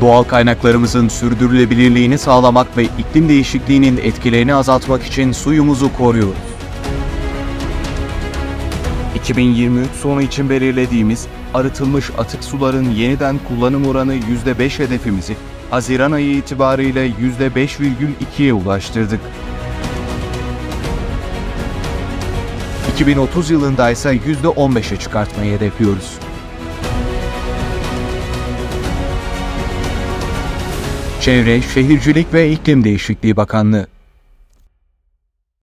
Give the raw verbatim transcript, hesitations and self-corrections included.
Doğal kaynaklarımızın sürdürülebilirliğini sağlamak ve iklim değişikliğinin etkilerini azaltmak için suyumuzu koruyoruz. iki bin yirmi üç sonu için belirlediğimiz arıtılmış atık suların yeniden kullanım oranı yüzde beş hedefimizi Haziran ayı itibariyle yüzde beş virgül iki'ye ulaştırdık. iki bin otuz yılında ise yüzde on beş'e çıkartmayı hedefliyoruz. Çevre, Şehircilik ve İklim Değişikliği Bakanlığı